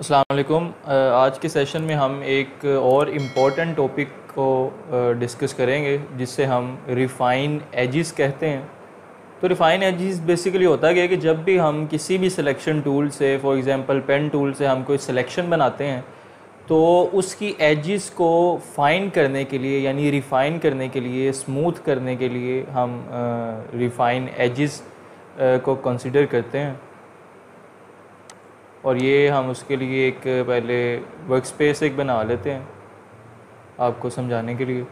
अस्सलाम वालेकुम। आज के सेशन में हम एक और इम्पॉर्टेंट टॉपिक को डिस्कस करेंगे जिससे हम रिफ़ाइन एजिस कहते हैं। तो रिफ़ाइन एजिस बेसिकली होता है कि जब भी हम किसी भी सिलेक्शन टूल से, फॉर एग्जांपल पेन टूल से हम कोई सिलेक्शन बनाते हैं तो उसकी एजिस को फाइन करने के लिए, यानी रिफ़ाइन करने के लिए, स्मूथ करने के लिए हम रिफ़ाइन एजिस को कंसिडर करते हैं। और ये हम उसके लिए एक पहले वर्क स्पेस एक बना लेते हैं आपको समझाने के लिए।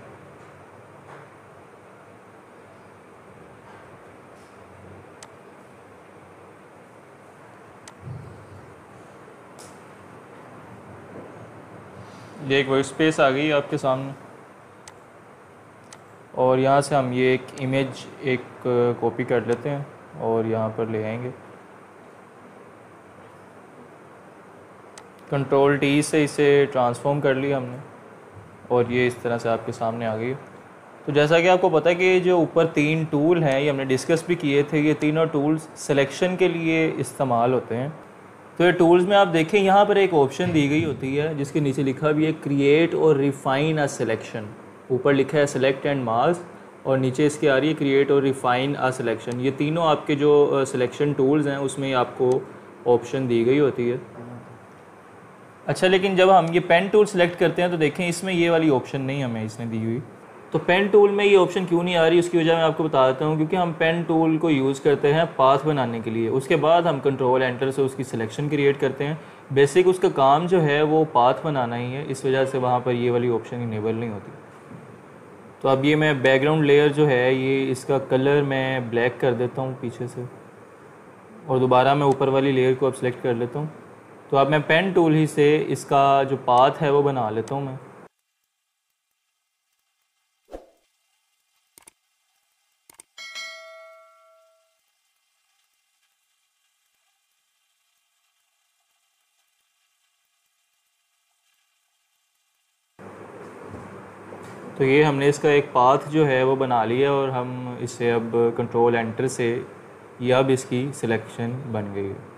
ये एक वर्क स्पेस आ गई आपके सामने और यहाँ से हम ये एक इमेज एक कॉपी कर लेते हैं और यहाँ पर ले आएंगे। कंट्रोल टी से इसे ट्रांसफॉर्म कर लिया हमने और ये इस तरह से आपके सामने आ गई। तो जैसा कि आपको पता है कि जो ऊपर तीन टूल हैं ये हमने डिस्कस भी किए थे, ये तीनों टूल्स सिलेक्शन के लिए इस्तेमाल होते हैं। तो ये टूल्स में आप देखें यहाँ पर एक ऑप्शन दी गई होती है जिसके नीचे लिखा भी है क्रिएट और रिफ़ाइन अ सिलेक्शन। ऊपर लिखा है सेलेक्ट एंड मार्क्स और नीचे इसके आ रही है क्रिएट और रिफ़ाइन अ सिलेक्शन। ये तीनों आपके जो सिलेक्शन टूल्स हैं उसमें आपको ऑप्शन दी गई होती है। अच्छा, लेकिन जब हम ये पेन टूल सेलेक्ट करते हैं तो देखें इसमें ये वाली ऑप्शन नहीं हमें इसने दी हुई। तो पेन टूल में ये ऑप्शन क्यों नहीं आ रही, उसकी वजह मैं आपको बता देता हूँ। क्योंकि हम पेन टूल को यूज़ करते हैं पाथ बनाने के लिए, उसके बाद हम कंट्रोल एंटर से उसकी सिलेक्शन क्रिएट करते हैं। बेसिक उसका काम जो है वो पाथ बनाना ही है, इस वजह से वहाँ पर ये वाली ऑप्शन इनेबल नहीं होती। तो अब ये मैं बैकग्राउंड लेयर जो है ये इसका कलर मैं ब्लैक कर देता हूँ पीछे से और दोबारा मैं ऊपर वाली लेयर को अब सेलेक्ट कर लेता हूँ। तो अब मैं पेन टूल ही से इसका जो पाथ है वो बना लेता हूँ मैं। तो ये हमने इसका एक पाथ जो है वो बना लिया और हम इसे अब कंट्रोल एंटर से ये अब इसकी सिलेक्शन बन गई है।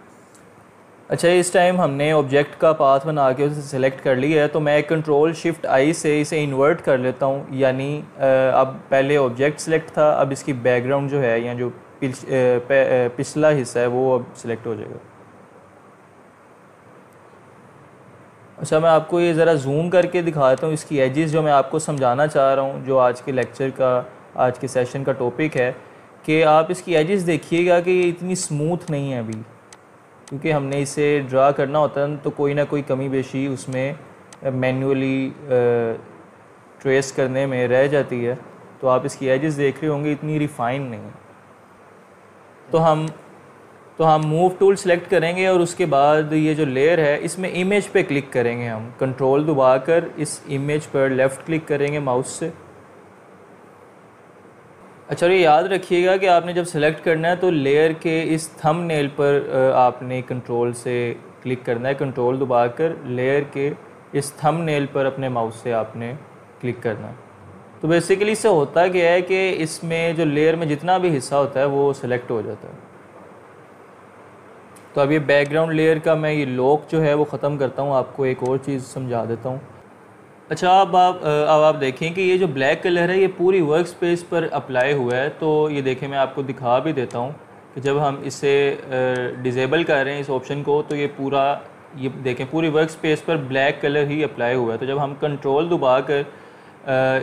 अच्छा, इस टाइम हमने ऑब्जेक्ट का पाथ बना के उसे सेलेक्ट कर लिया है। तो मैं कंट्रोल शिफ्ट आई से इसे इन्वर्ट कर लेता हूँ, यानी अब पहले ऑब्जेक्ट सेलेक्ट था, अब इसकी बैकग्राउंड जो है या जो पिछला हिस्सा है वो अब सेलेक्ट हो जाएगा। अच्छा, मैं आपको ये ज़रा जूम करके दिखाता हूँ इसकी एजिस, जो मैं आपको समझाना चाह रहा हूँ, जो आज के लेक्चर का, आज के सेशन का टॉपिक है कि आप इसकी एजिस देखिएगा कि ये इतनी स्मूथ नहीं है अभी, क्योंकि हमने इसे ड्रा करना होता है तो कोई ना कोई कमी बेशी उसमें मैन्युअली ट्रेस करने में रह जाती है। तो आप इसकी एजेस देख रहे होंगे इतनी रिफ़ाइन नहीं है। तो हम मूव टूल सेलेक्ट करेंगे और उसके बाद ये जो लेयर है इसमें इमेज पे क्लिक करेंगे। हम कंट्रोल दबाकर इस इमेज पर लेफ़्ट क्लिक करेंगे माउस से। अच्छा, ये याद रखिएगा कि आपने जब सेलेक्ट करना है तो लेयर के इस थंबनेल पर आपने कंट्रोल से क्लिक करना है। कंट्रोल दबाकर लेयर के इस थंबनेल पर अपने माउस से आपने क्लिक करना है। तो बेसिकली इससे होता क्या है कि इसमें जो लेयर में जितना भी हिस्सा होता है वो सेलेक्ट हो जाता है। तो अब ये बैकग्राउंड लेयर का मैं ये लॉक जो है वो ख़त्म करता हूँ, आपको एक और चीज़ समझा देता हूँ। अच्छा, अब आप देखें कि ये जो ब्लैक कलर है ये पूरी वर्क स्पेस पर अप्लाई हुआ है। तो ये देखें, मैं आपको दिखा भी देता हूँ कि जब हम इसे डिसेबल कर रहे हैं इस ऑप्शन को तो ये देखें पूरी वर्क स्पेस पर ब्लैक कलर ही अप्लाई हुआ है। तो जब हम कंट्रोल दबाकर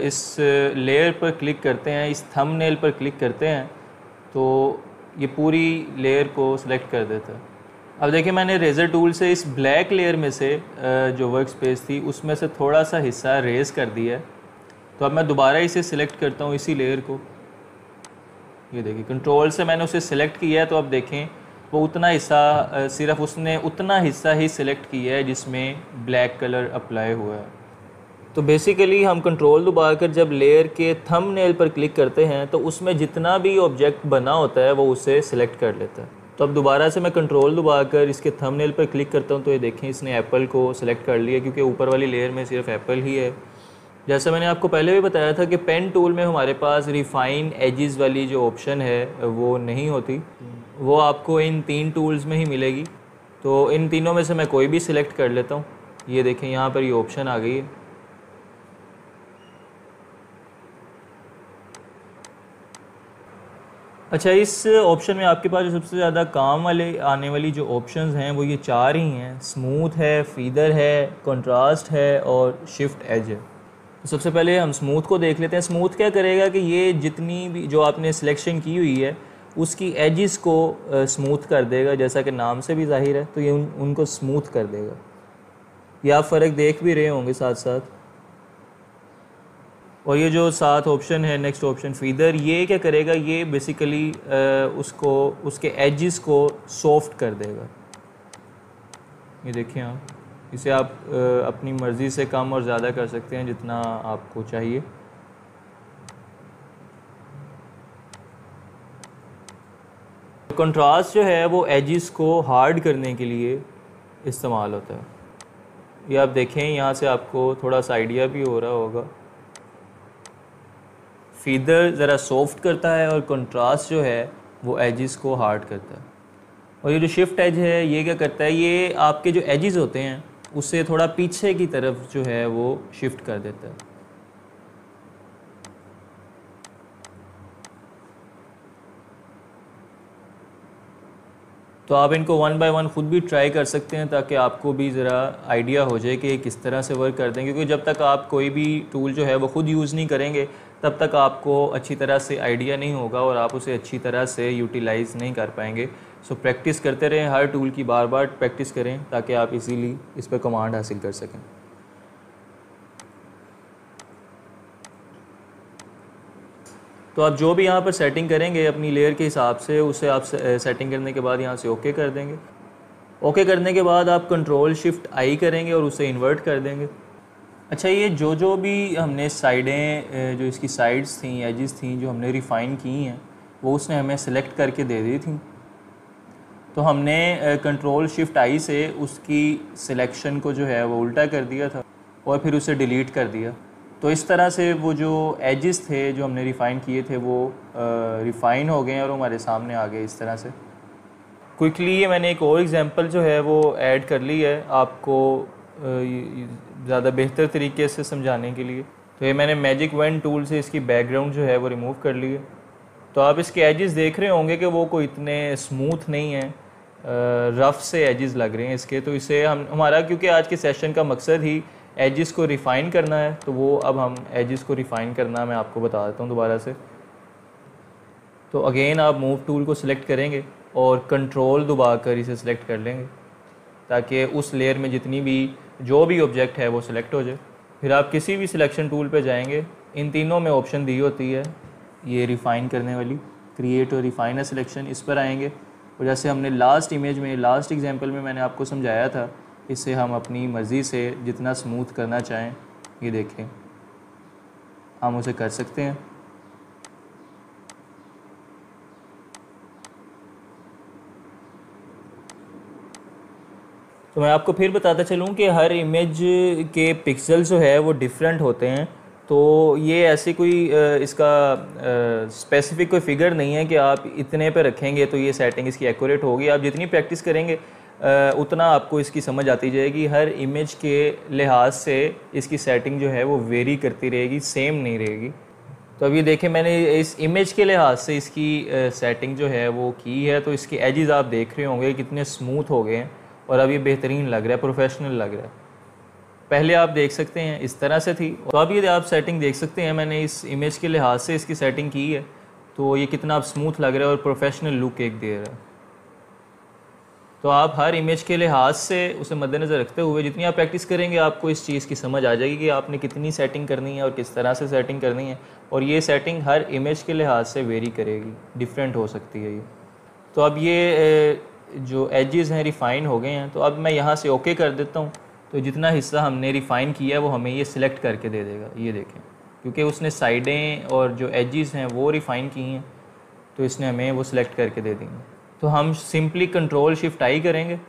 इस लेयर पर क्लिक करते हैं, इस थंबनेल पर क्लिक करते हैं तो ये पूरी लेयर को सिलेक्ट कर देता है। अब देखिए, मैंने रेज़र टूल से इस ब्लैक लेयर में से जो वर्क स्पेस थी उसमें से थोड़ा सा हिस्सा रेज़ कर दिया है। तो अब मैं दोबारा इसे सिलेक्ट करता हूँ, इसी लेयर को। ये देखिए, कंट्रोल से मैंने उसे सिलेक्ट किया है। तो अब देखें वो उतना हिस्सा, सिर्फ उसने उतना हिस्सा ही सिलेक्ट किया है जिसमें ब्लैक कलर अप्लाई हुआ है। तो बेसिकली हम कंट्रोल दबाकर जब लेयर के थंबनेल पर क्लिक करते हैं तो उसमें जितना भी ऑब्जेक्ट बना होता है वो उसे सिलेक्ट कर लेता है। तो अब दोबारा से मैं कंट्रोल दबाकर इसके थंबनेल पर क्लिक करता हूँ तो ये देखें इसने एप्पल को सिलेक्ट कर लिया, क्योंकि ऊपर वाली लेयर में सिर्फ एप्पल ही है। जैसा मैंने आपको पहले भी बताया था कि पेन टूल में हमारे पास रिफ़ाइन एजिस वाली जो ऑप्शन है वो नहीं होती, वो आपको इन तीन टूल्स में ही मिलेगी। तो इन तीनों में से मैं कोई भी सिलेक्ट कर लेता हूँ। ये देखें यहाँ पर ये ऑप्शन आ गई है। अच्छा, इस ऑप्शन में आपके पास जो सबसे ज़्यादा काम वाले आने वाली जो ऑप्शंस हैं वो ये चार ही हैं, स्मूथ है, फीडर है, कंट्रास्ट है और शिफ्ट एज है। तो सबसे पहले हम स्मूथ को देख लेते हैं। स्मूथ क्या करेगा कि ये जितनी भी जो आपने सिलेक्शन की हुई है उसकी एजिस को स्मूथ कर देगा, जैसा कि नाम से भी जाहिर है, तो ये उनको स्मूथ कर देगा। ये आप फ़र्क देख भी रहे होंगे साथ साथ। और ये जो साथ ऑप्शन है, नेक्स्ट ऑप्शन फीडर, ये क्या करेगा, ये बेसिकली उसको उसके एजिस को सॉफ्ट कर देगा। ये देखिए आप, इसे आप अपनी मर्ज़ी से कम और ज़्यादा कर सकते हैं जितना आपको चाहिए। कंट्रास्ट जो है वो एजिस को हार्ड करने के लिए इस्तेमाल होता है। ये आप देखें, यहाँ से आपको थोड़ा सा आइडिया भी हो रहा होगा। फीडर ज़रा सॉफ्ट करता है और कंट्रास्ट जो है वो एजिस को हार्ड करता है। और ये जो शिफ्ट एज है ये क्या करता है, ये आपके जो एजिस होते हैं उससे थोड़ा पीछे की तरफ जो है वो शिफ्ट कर देता है। तो आप इनको वन बाय वन ख़ुद भी ट्राई कर सकते हैं ताकि आपको भी ज़रा आइडिया हो जाए कि किस तरह से वर्क करते हैं, क्योंकि जब तक आप कोई भी टूल जो है वो ख़ुद यूज़ नहीं करेंगे तब तक आपको अच्छी तरह से आइडिया नहीं होगा और आप उसे अच्छी तरह से यूटिलाइज़ नहीं कर पाएंगे। सो प्रैक्टिस करते रहें, हर टूल की बार बार प्रैक्टिस करें ताकि आप इजीली इस पर कमांड हासिल कर सकें। तो आप जो भी यहाँ पर सेटिंग करेंगे अपनी लेयर के हिसाब से, उसे आप सेटिंग करने के बाद यहाँ से ओके कर देंगे। ओके करने के बाद आप कंट्रोल शिफ्ट आई करेंगे और उसे इन्वर्ट कर देंगे। अच्छा, ये जो जो भी हमने साइडें, जो इसकी साइड्स थी, एजिस थी, जो हमने रिफ़ाइन की हैं, वो उसने हमें सेलेक्ट करके दे दी थी। तो हमने कंट्रोल शिफ्ट आई से उसकी सिलेक्शन को जो है वो उल्टा कर दिया था और फिर उसे डिलीट कर दिया। तो इस तरह से वो जो एजिस थे जो हमने रिफ़ाइन किए थे वो रिफ़ाइन हो गए और हमारे सामने आ गए इस तरह से। क्विकली ये मैंने एक और एग्जांपल जो है वो ऐड कर ली है आपको ज़्यादा बेहतर तरीके से समझाने के लिए। तो ये मैंने मैजिक वन टूल से इसकी बैकग्राउंड जो है वो रिमूव कर ली है। तो आप इसके एजिस देख रहे होंगे कि वो कोई इतने स्मूथ नहीं हैं, रफ़ से एजिस लग रहे हैं इसके। तो इसे हमारा क्योंकि आज के सेशन का मकसद ही एजिस को रिफ़ाइन करना है, तो वो अब हम एजिस को रिफ़ाइन करना मैं आपको बता देता हूँ दोबारा से। तो अगेन आप मूव टूल को सिलेक्ट करेंगे और कंट्रोल दबाकर इसे सिलेक्ट कर लेंगे ताकि उस लेयर में जितनी भी जो भी ऑब्जेक्ट है वो सिलेक्ट हो जाए। फिर आप किसी भी सिलेक्शन टूल पे जाएंगे, इन तीनों में ऑप्शन दी होती है ये रिफ़ाइन करने वाली, क्रिएट और रिफ़ाइन अ सिलेक्शन, इस पर आएंगे। और जैसे हमने लास्ट इमेज में, लास्ट एग्जांपल में मैंने आपको समझाया था, इसे हम अपनी मर्ज़ी से जितना स्मूथ करना चाहें, ये देखें हम उसे कर सकते हैं। तो मैं आपको फिर बताता चलूँ कि हर इमेज के पिक्सल जो है वो डिफरेंट होते हैं। तो ये ऐसे कोई इसका स्पेसिफिक कोई फिगर नहीं है कि आप इतने पे रखेंगे तो ये सेटिंग इसकी एक्यूरेट होगी। आप जितनी प्रैक्टिस करेंगे उतना आपको इसकी समझ आती जाएगी। हर इमेज के लिहाज से इसकी सेटिंग जो है वो वेरी करती रहेगी, सेम नहीं रहेगी। तो अब ये देखें, मैंने इस इमेज के लिहाज से इसकी सेटिंग जो है वो की है। तो इसके एजिस आप देख रहे होंगे कितने स्मूथ हो गए हैं और अब ये बेहतरीन लग रहा है, प्रोफेशनल लग रहा है। पहले आप देख सकते हैं इस तरह से थी। तो अब ये आप सेटिंग देख सकते हैं, मैंने इस इमेज के लिहाज से इसकी सेटिंग की है। तो ये कितना आप स्मूथ लग रहा है और प्रोफेशनल लुक एक दे रहा है। तो आप हर इमेज के लिहाज से उसे मद्देनज़र रखते हुए जितनी आप प्रैक्टिस करेंगे आपको इस चीज़ की समझ आ जाएगी कि आपने कितनी सेटिंग करनी है और किस तरह से सेटिंग करनी है। और ये सेटिंग हर इमेज के लिहाज से वेरी करेगी, डिफरेंट हो सकती है ये। तो अब ये जो एजेस हैं रिफ़ाइन हो गए हैं। तो अब मैं यहाँ से ओके कर देता हूँ। तो जितना हिस्सा हमने रिफ़ाइन किया है वो हमें ये सिलेक्ट करके दे देगा, ये देखें, क्योंकि उसने साइडें और जो एजेस हैं वो रिफ़ाइन की हैं तो इसने हमें वो सिलेक्ट करके दे देंगे। तो हम सिंपली कंट्रोल शिफ्ट आई करेंगे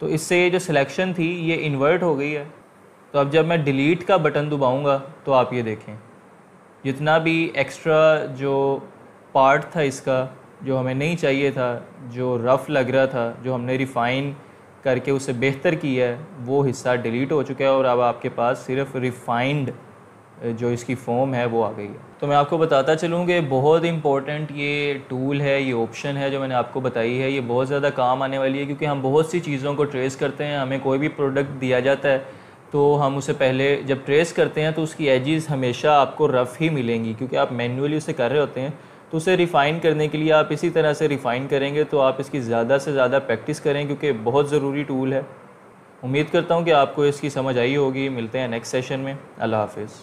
तो इससे ये जो सिलेक्शन थी ये इन्वर्ट हो गई है। तो अब जब मैं डिलीट का बटन दबाऊंगा तो आप ये देखें जितना भी एक्स्ट्रा जो पार्ट था इसका, जो हमें नहीं चाहिए था, जो रफ़ लग रहा था, जो हमने रिफ़ाइन करके उसे बेहतर किया है वो हिस्सा डिलीट हो चुका है और अब आपके पास सिर्फ रिफाइंड जो इसकी फॉर्म है वो आ गई है। तो मैं आपको बताता चलूँ कि बहुत इंपॉर्टेंट ये टूल है, ये ऑप्शन है जो मैंने आपको बताई है, ये बहुत ज़्यादा काम आने वाली है क्योंकि हम बहुत सी चीज़ों को ट्रेस करते हैं। हमें कोई भी प्रोडक्ट दिया जाता है तो हम उसे पहले जब ट्रेस करते हैं तो उसकी एजेस हमेशा आपको रफ़ ही मिलेंगी क्योंकि आप मैन्युअली उसे कर रहे होते हैं। तो उसे रिफ़ाइन करने के लिए आप इसी तरह से रिफ़ाइन करेंगे। तो आप इसकी ज़्यादा से ज़्यादा प्रैक्टिस करें क्योंकि बहुत ज़रूरी टूल है। उम्मीद करता हूँ कि आपको इसकी समझ आई होगी। मिलते हैं नेक्स्ट सेशन में। अल्लाह हाफ़िज़।